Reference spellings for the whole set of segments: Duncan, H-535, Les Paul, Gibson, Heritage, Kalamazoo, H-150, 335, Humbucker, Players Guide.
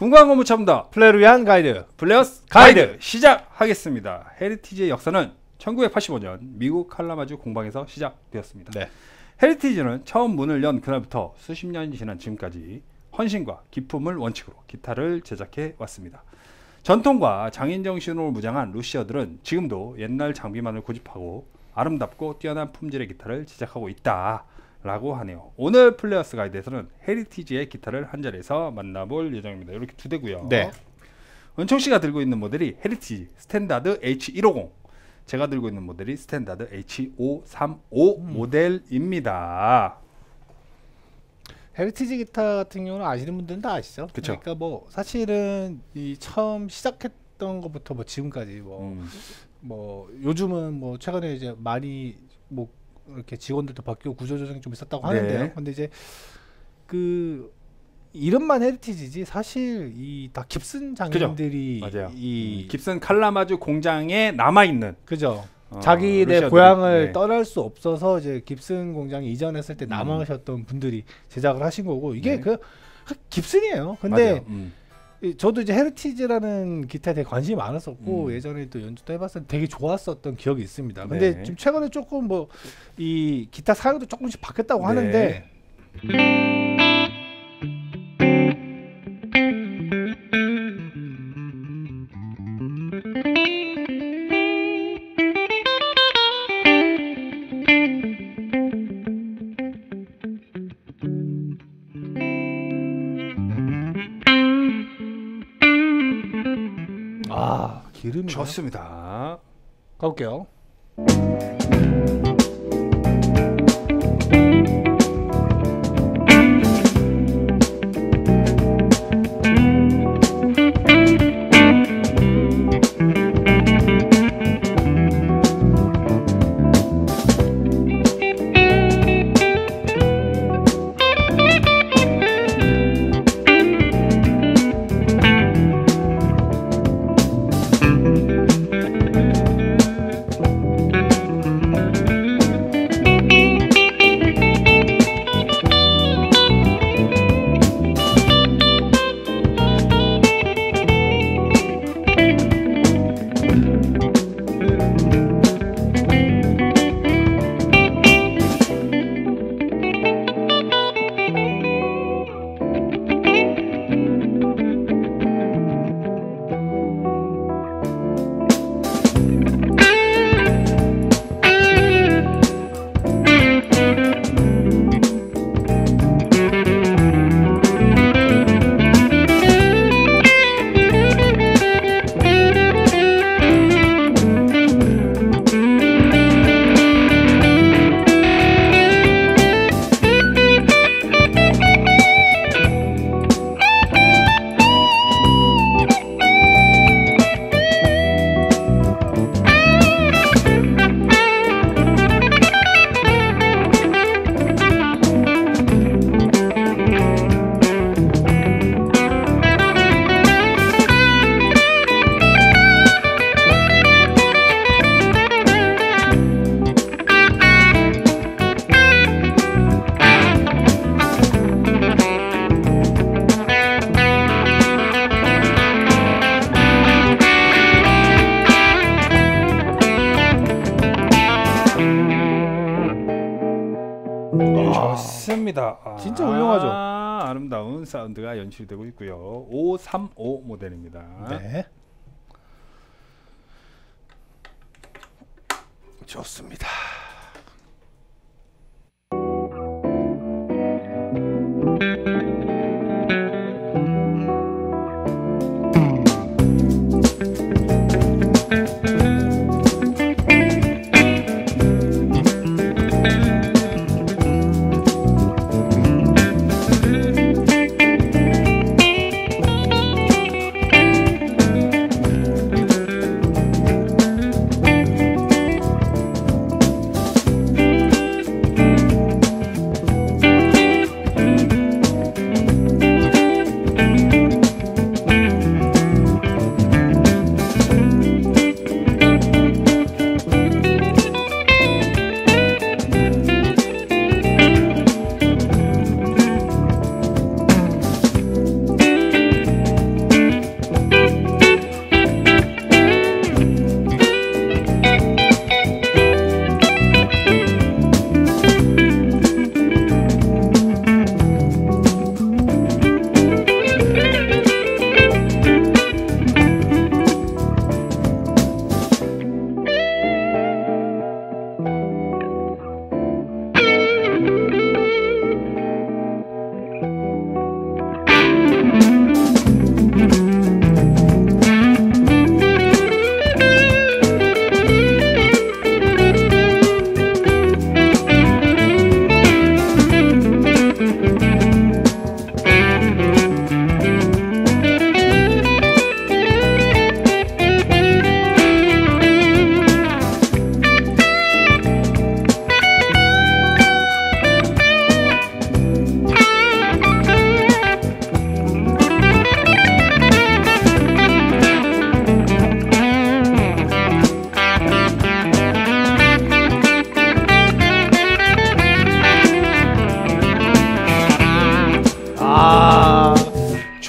군관 고무 첨다 플레르위안 가이드 플레어스 가이드 시작하겠습니다. 헤리티지의 역사는 1985년 미국 칼라마주 공방에서 시작되었습니다. 네. 헤리티지는 처음 문을 연 그날부터 수십 년이 지난 지금까지 헌신과 기품을 원칙으로 기타를 제작해 왔습니다. 전통과 장인정신으로 무장한 루시어들은 지금도 옛날 장비만을 고집하고 아름답고 뛰어난 품질의 기타를 제작하고 있다 라고 하네요. 오늘 플레어스 가이드에서는 헤리티지의 기타를 한 자리에서 만나볼 예정입니다. 이렇게 두 대고요. 네. 은총씨가 들고 있는 모델이 헤리티지 스탠다드 H150, 제가 들고 있는 모델이 스탠다드 H535 모델입니다. 헤리티지 기타 같은 경우는 아시는 분들은 다 아시죠? 그쵸? 그러니까 뭐 사실은 이 처음 시작했던 것부터 뭐 지금까지 뭐 요즘은 뭐 최근에 이제 많이 뭐 이렇게 직원들도 바뀌고 구조조정이 좀 있었다고 하는데요. 네. 근데 이제 그 이름만 헤리티지지 사실 이 다 깁슨 장인들이 이 깁슨 칼라마주 공장에 남아 있는, 그죠? 자기네 고향을 네. 떠날 수 없어서 이제 깁슨 공장에 이전했을 때 남아셨던 분들이 제작을 하신 거고, 이게 네. 그 깁슨이에요. 근데 저도 이제 헤리티지라는 기타에 되게 관심이 많았었고 예전에 또 연주도 해봤을 때 되게 좋았었던 기억이 있습니다. 근데 네. 지금 최근에 조금 뭐 이 기타 사용도 조금씩 바뀌었다고 네. 하는데 좋습니다. 가볼게요. 진짜 훌륭하죠. 아름다운 사운드가 연출되고 있고요. 535 모델입니다. 네. 좋습니다.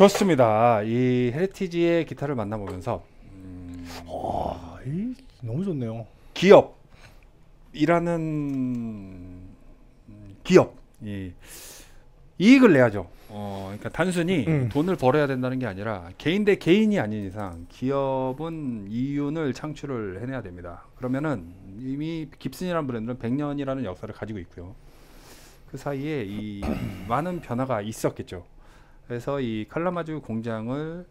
좋습니다. 이 헤리티지의 기타를 만나보면서 와, 너무 좋네요. 기업이라는 기업 이익을 내야죠. 그러니까 단순히 돈을 벌어야 된다는 게 아니라 개인 대 개인이 아닌 이상 기업은 이윤을 창출을 해내야 됩니다. 그러면은 이미 깁슨이라는 브랜드는 100년이라는 역사를 가지고 있고요. 그 사이에 이 많은 변화가 있었겠죠. 그래서 이 칼라마주 공장을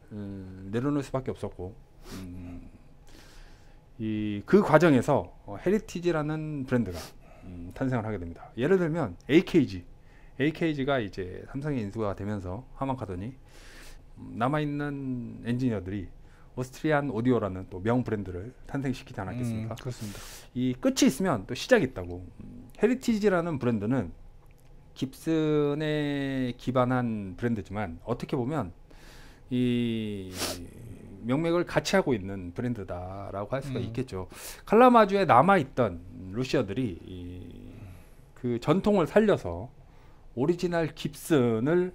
내려놓을 수밖에 없었고 이 그 과정에서 헤리티지라는 브랜드가 탄생을 하게 됩니다. 예를 들면 AKG가 이제 삼성의 인수가 되면서 하만 카돈이 남아있는 엔지니어들이 오스트리안 오디오라는 또 명 브랜드를 탄생시키지 않았겠습니까? 그렇습니다. 이 끝이 있으면 또 시작이 있다고. 헤리티지라는 브랜드는 깁슨에 기반한 브랜드지만 어떻게 보면 이 명맥을 같이 하고 있는 브랜드다라고 할 수가 있겠죠. 칼라마주에 남아있던 루시아들이 그 전통을 살려서 오리지널 깁슨을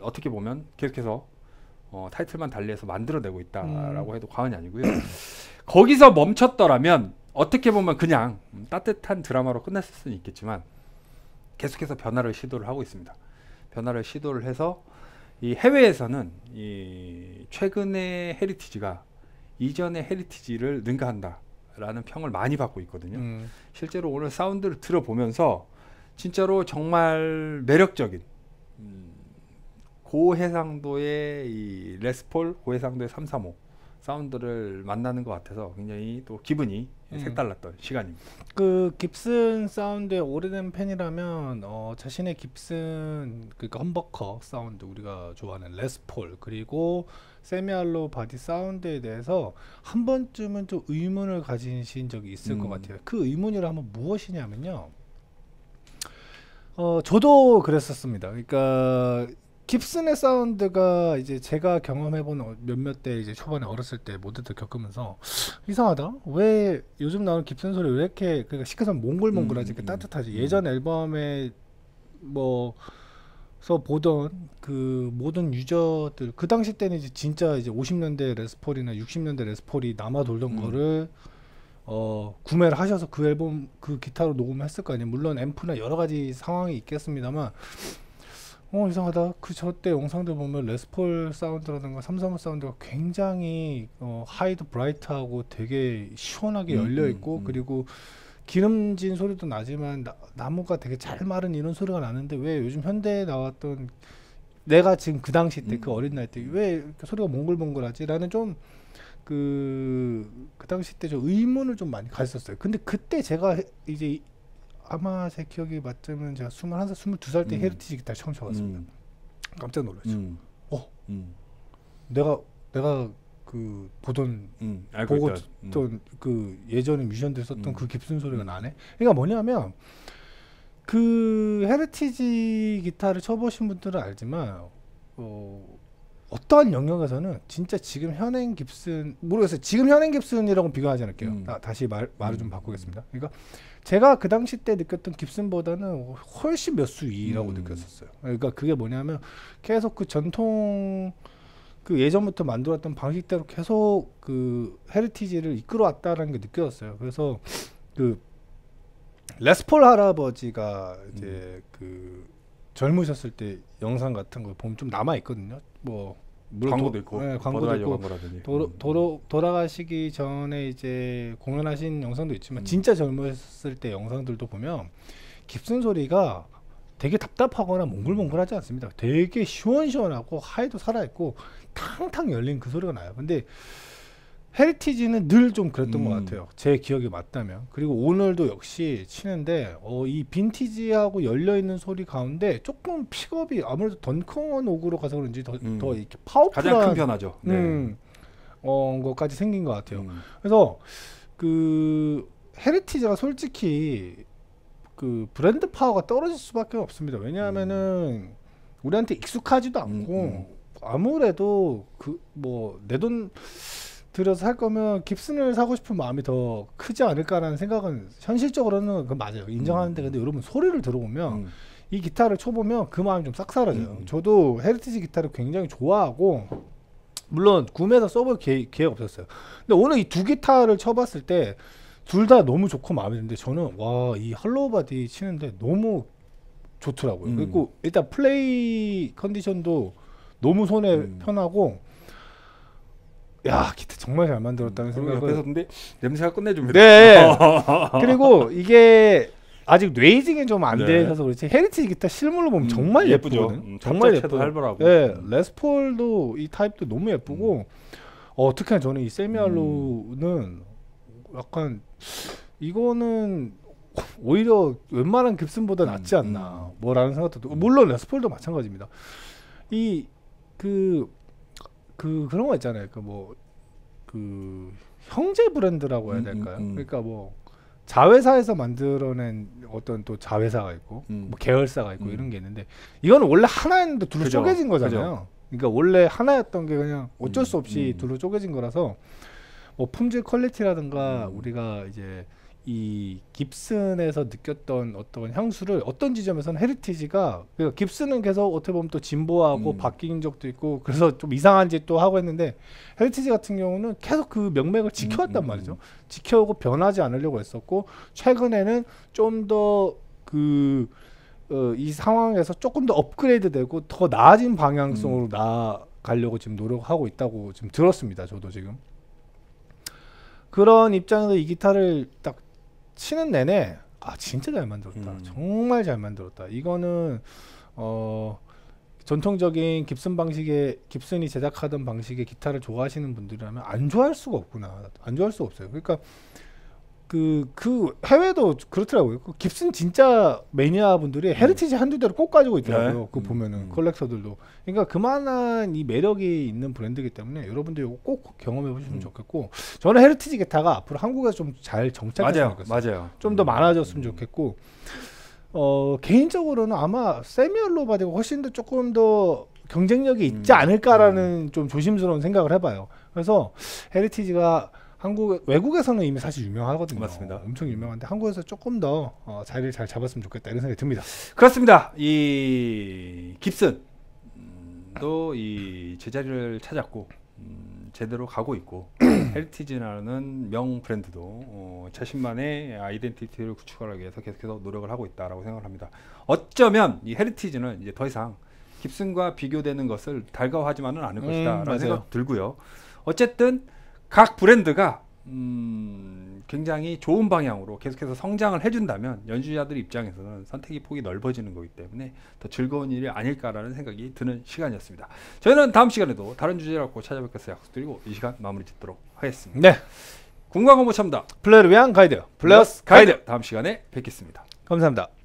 어떻게 보면 계속해서 타이틀만 달리해서 만들어내고 있다라고 해도 과언이 아니고요. 거기서 멈췄더라면 어떻게 보면 그냥 따뜻한 드라마로 끝났을 수는 있겠지만 계속해서 변화를 시도를 하고 있습니다. 변화를 시도를 해서 이 해외에서는 이 최근의 헤리티지가 이전의 헤리티지를 능가한다라는 평을 많이 받고 있거든요. 실제로 오늘 사운드를 들어보면서 진짜로 정말 매력적인 고해상도의 이 레스폴, 고해상도의 335 사운드를 만나는 것 같아서 굉장히 또 기분이 색달랐던 시간입니다. 그 깁슨 사운드의 오래된 팬이라면 자신의 깁슨, 그러니까 험버커 사운드, 우리가 좋아하는 레스폴, 그리고 세미알로 바디 사운드에 대해서 한 번쯤은 좀 의문을 가지신 적이 있을 것 같아요. 그 의문이라면 무엇이냐면요, 저도 그랬었습니다. 그러니까 깁슨의 사운드가 이제 제가 경험해본 몇몇 때, 이제 초반에 어렸을 때 모두들 겪으면서 이상하다, 왜 요즘 나오는 깁슨 소리 왜 이렇게, 그러니까 시크선 몽글몽글하지, 이렇게 따뜻하지, 예전 앨범에 뭐서 보던 그 모든 유저들, 그 당시 때는 이제 진짜 이제 50년대 레스폴이나 60년대 레스폴이 남아 돌던 거를 구매를 하셔서 그 앨범 그 기타로 녹음했을 거 아니에요. 물론 앰프나 여러 가지 상황이 있겠습니다만 이상하다, 그 저때 영상들 보면 레스폴 사운드라든가 335 사운드가 굉장히 하이도 브라이트하고 되게 시원하게 열려있고 그리고 기름진 소리도 나지만 나무가 되게 잘 마른 이런 소리가 나는데, 왜 요즘 현대에 나왔던, 내가 지금 그 당시 때 그 어린 나이 때 왜 소리가 몽글몽글하지? 라는 좀 그 당시 때 좀 의문을 좀 많이 가졌었어요. 근데 그때 제가 이제 아마 제 기억이 맞다면 제가 21살, 22살 때 헤리티지 기타를 처음 쳐봤습니다. 깜짝 놀랐죠. 내가 그 보던 보고 듣던 그 예전에 뮤지션들 썼던 그 깁슨 소리가 나네. 그러니까 뭐냐면, 그 헤리티지 기타를 쳐보신 분들은 알지만 어떠한 영역에서는 진짜 지금 현행 깁슨, 모르겠어요, 지금 현행 깁슨이라고 비교하지 않을게요. 다시 말을 좀 바꾸겠습니다. 그러니까 제가 그 당시 때 느꼈던 깁슨보다는 훨씬 몇 수 이라고 느꼈었어요. 그러니까 그게 뭐냐면, 계속 그 전통, 그 예전부터 만들어왔던 방식대로 계속 그 헤리티지를 이끌어왔다라는 게 느껴졌어요. 그래서 그 레스폴 할아버지가 이제 그 젊으셨을 때 영상 같은 거 보면 좀 남아 있거든요. 뭐 광고도 있고, 네, 광고도 있고, 돌아가시기 전에 이제 공연하신 영상도 있지만 진짜 젊었을 때 영상들도 보면 깁슨 소리가 되게 답답하거나 몽글몽글하지 않습니다. 되게 시원시원하고 하이도 살아있고 탕탕 열린 그 소리가 나요. 근데 헤리티지는 늘 좀 그랬던 것 같아요, 제 기억이 맞다면. 그리고 오늘도 역시 치는데 이 빈티지하고 열려있는 소리 가운데 조금 픽업이 아무래도 던컨 옥으로 가서 그런지 더 이렇게 파워풀한, 가장 큰 변화죠. 것까지 생긴 것 같아요. 그래서 그 헤리티지가 솔직히 그 브랜드 파워가 떨어질 수밖에 없습니다. 왜냐하면은 우리한테 익숙하지도 않고 아무래도 그 뭐 내 돈 들여서 살 거면 깁슨을 사고 싶은 마음이 더 크지 않을까라는 생각은 현실적으로는 맞아요, 인정하는데. 근데 여러분 소리를 들어보면 이 기타를 쳐보면 그 마음이 좀 싹 사라져요. 저도 헤리티지 기타를 굉장히 좋아하고, 물론 구매해서 써볼 기회가 없었어요. 근데 오늘 이 두 기타를 쳐봤을 때 둘 다 너무 좋고 마음에 드는데, 저는 와, 이 할로우 바디 치는데 너무 좋더라고요. 그리고 일단 플레이 컨디션도 너무 손에 편하고, 야, 기타 정말 잘 만들었다는 생각을 옆에서. 근데 냄새가 끝내줍니다. 네. 그리고 이게 아직 레이징이 좀 안 돼 있어서 그렇지 헤리티지 기타 실물로 보면 정말 예쁘죠. 정말 예쁘고, 네, 레스폴도 이 타입도 너무 예쁘고, 특히나 저는 이 세미알로는 약간 이거는 오히려 웬만한 깁슨보다 낫지 않나 뭐라는 생각도 들고, 물론 레스폴도 마찬가지입니다. 이 그런 거 있잖아요. 그 형제 브랜드라고 해야 될까요? 그러니까 뭐 자회사에서 만들어낸 어떤 또 자회사가 있고 뭐 계열사가 있고 이런 게 있는데, 이거는 원래 하나였는데 둘로 쪼개진 거잖아요. 그죠. 그러니까 원래 하나였던 게 그냥 어쩔 수 없이 둘로 쪼개진 거라서, 뭐 품질 퀄리티라든가 우리가 이제 이 깁슨에서 느꼈던 어떤 향수를 어떤 지점에서는 헤리티지가, 그러니까 깁슨은 계속 어떻게 보면 또 진보하고 바뀐 적도 있고 그래서 좀 이상한 짓도 하고 했는데, 헤리티지 같은 경우는 계속 그 명맥을 지켜왔단 말이죠. 지켜오고 변하지 않으려고 했었고, 최근에는 좀 더 그 이 상황에서 조금 더 업그레이드 되고 더 나아진 방향성으로 나아가려고 지금 노력하고 있다고 지금 들었습니다. 저도 지금 그런 입장에서 이 기타를 딱 치는 내내, 아, 진짜 잘 만들었다. 정말 잘 만들었다. 이거는 전통적인 깁슨 방식의, 깁슨이 제작하던 방식의 기타를 좋아하시는 분들이라면 안 좋아할 수가 없구나. 안 좋아할 수가 없어요. 그러니까 그 해외도 그렇더라고요. 그 깁슨 진짜 매니아 분들이 헤리티지 한두 대를 꼭 가지고 있더라고요. 네? 그거 보면은 컬렉터들도. 그러니까 그만한 이 매력이 있는 브랜드이기 때문에 여러분들 이거 꼭 경험해 보시면 좋겠고, 저는 헤리티지 기타가 앞으로 한국에서 좀 잘 정착했으면 좋겠어요. 좀 더 많아졌으면 좋겠고, 개인적으로는 아마 세미알로 바디가 훨씬 더 조금 더 경쟁력이 있지 않을까라는 좀 조심스러운 생각을 해봐요. 그래서 헤리티지가 외국에서는 이미 사실 유명하거든요. 맞습니다. 엄청 유명한데 한국에서 조금 더 자리를 잘 잡았으면 좋겠다 이런 생각이 듭니다. 그렇습니다. 이 깁슨도 이 제자리를 찾았고 제대로 가고 있고, 헤리티지라는 명 브랜드도 자신만의 아이덴티티를 구축하기 위해서 계속해서 노력을 하고 있다라고 생각을 합니다. 어쩌면 이 헤리티지는 이제 더 이상 깁슨과 비교되는 것을 달가워하지만은 않을 것이다라는 생각 들고요. 어쨌든 각 브랜드가 굉장히 좋은 방향으로 계속해서 성장을 해준다면 연주자들 입장에서는 선택의 폭이 넓어지는 거기 때문에 더 즐거운 일이 아닐까라는 생각이 드는 시간이었습니다. 저희는 다음 시간에도 다른 주제를 갖고 찾아뵙겠어요. 약속드리고 이 시간 마무리 짓도록 하겠습니다. 네, 궁금한 거 못 참다. 플레이를 위한 가이드 플러스 가이드. 다음 시간에 뵙겠습니다. 감사합니다.